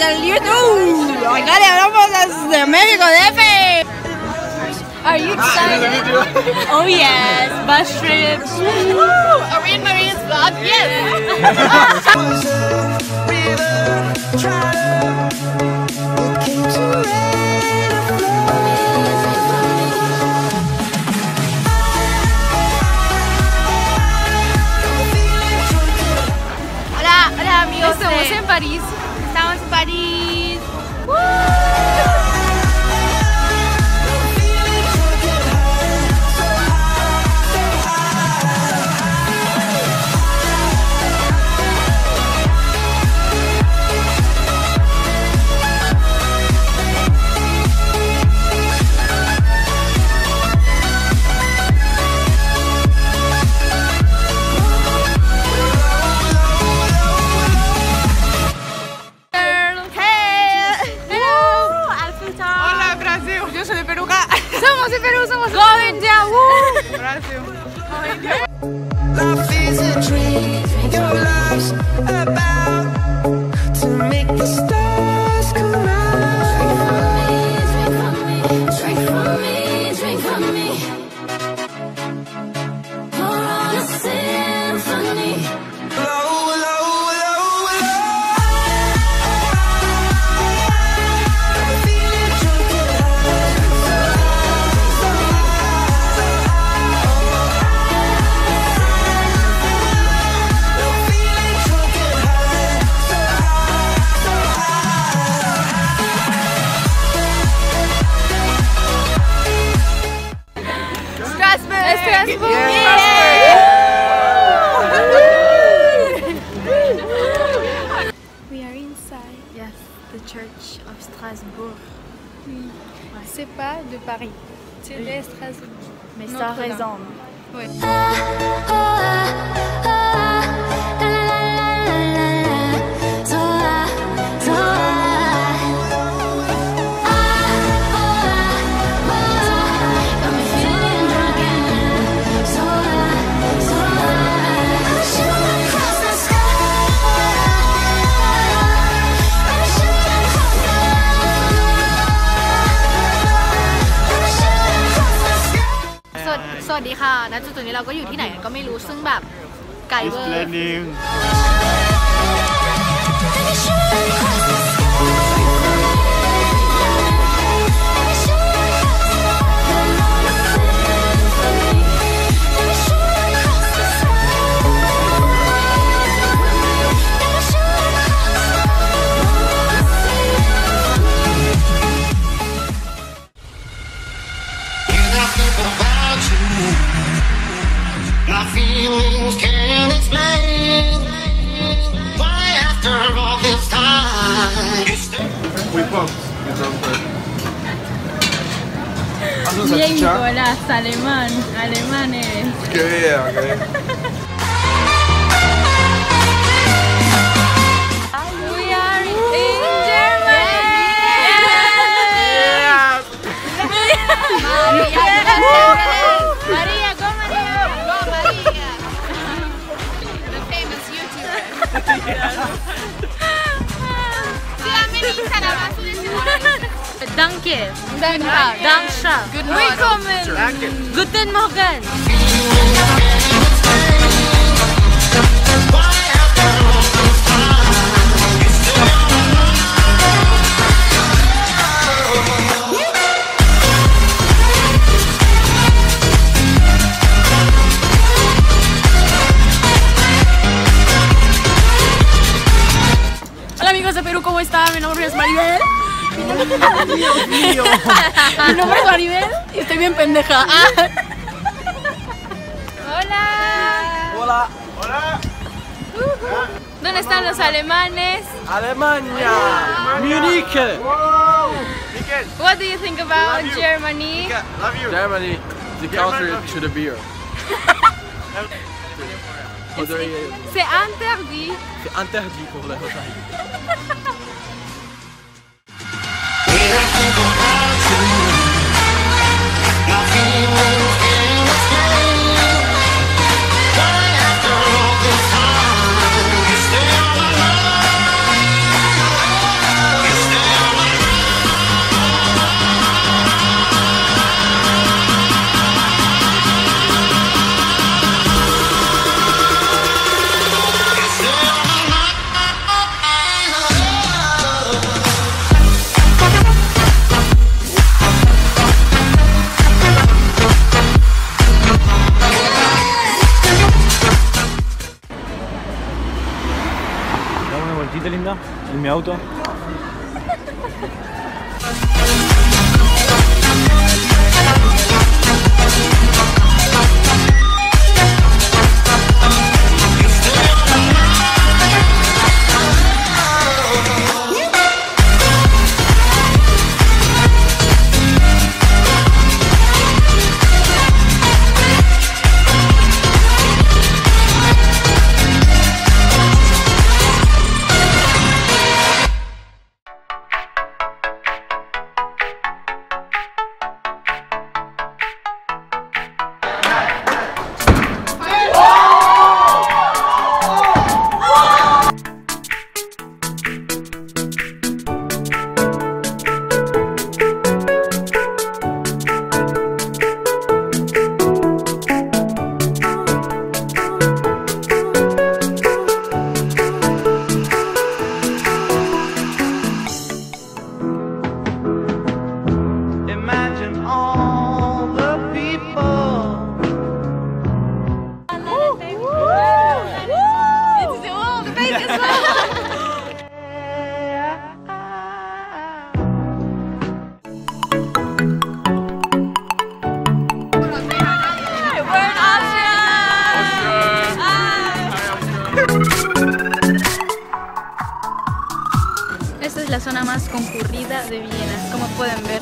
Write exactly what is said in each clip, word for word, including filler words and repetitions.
del YouTube. Acá le hablamos de México D F. Are you excited? Oh yes, bus trips. Woo! Are we in Maria's vlog? Yes. Estamos en París. Estamos en París. ¡Woo! C'est pas de Paris, c'est oui. De Strasbourg. Mais non, ça ressemble. Oui.สวัสดีค่ะ ณ จุดนี้เราก็อยู่ที่ไหนก็ไม่รู้ซึ่งแบบไกลเวอร์Nicolás, alemán, alemán eres. Qué bien, qué bien. We are in Germany. María, go María, go María. The famous YouTuber. Danke. Danke. Danke. Willkommen. Guten Morgen. Hola amigos de Perú, ¿cómo están? Mi nombre es Maribel. Dios mío. Mi nombre es Maribel y estoy bien pendeja. Hola. Hola. Hola. ¿Dónde están los alemanes? Alemania. Múnich. Wow. What do you think about love Germany? You. Love you. Germany. The counter to the beer. C'est interdit. C'est interdit pour la Rosalie. en mi auto. Esta es la zona más concurrida de Viena, como pueden ver.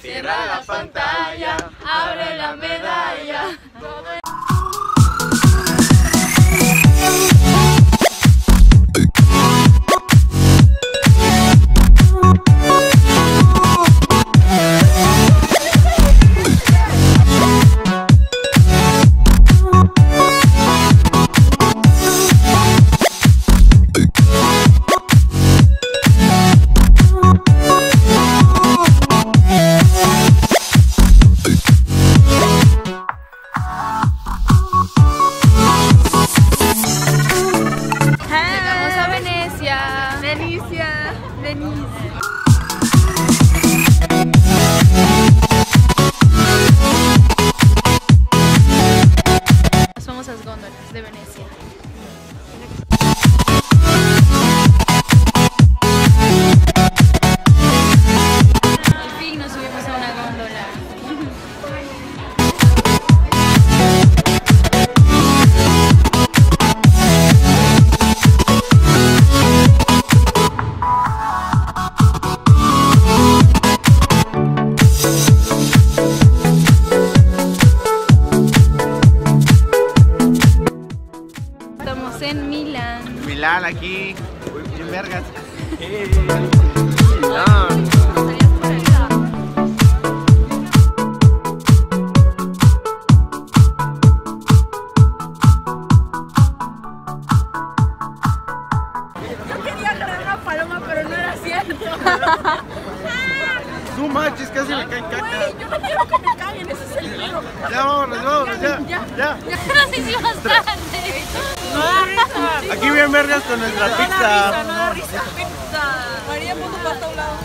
Cierra la pantalla, abre la medalla. En Milán. Milán aquí, en vergas. Hey. Milán. Yo quería agarrar una paloma, pero no era cierto. No manches, casi me caen caca. Yo no quiero que me caguen, ese es el pedo. Ya vámonos, vámonos, ya. Ya, ya. No sé si va a estar. Aquí bien vergas con nuestra pizza. No da risa, no da risa. Pizza. María, pon tu pasta a un lado.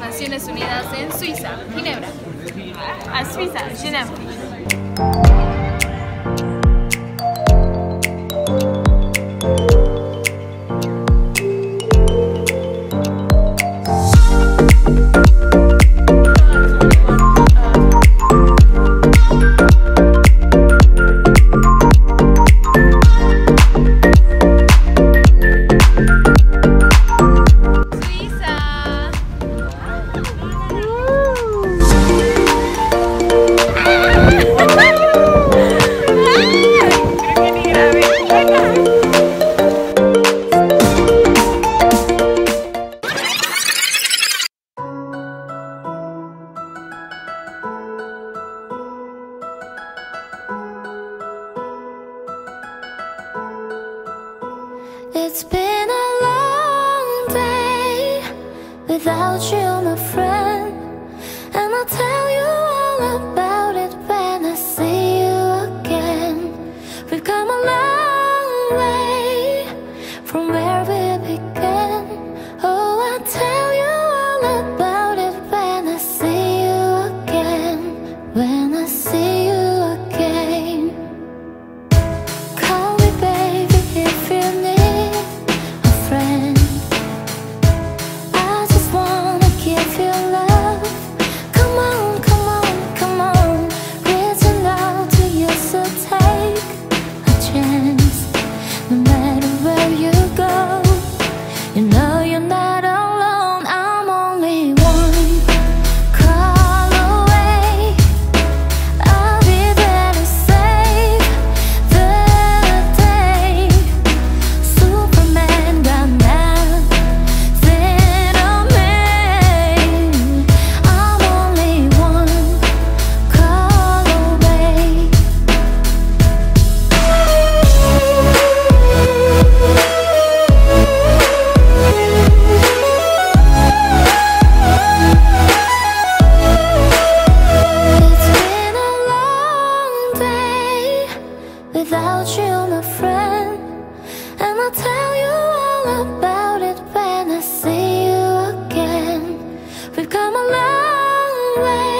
las Naciones Unidas en Suiza, Ginebra. A Suiza, Ginebra. It's been a long day without you, my friend, and I'll tell you all about it when I see you again. We've come a long way from where we began. Oh, I'll tell you all about it when I see you again, when I see you again. Call me, baby, if you need. Without you, my friend, and I'll tell you all about it when I see you again. We've come a long way.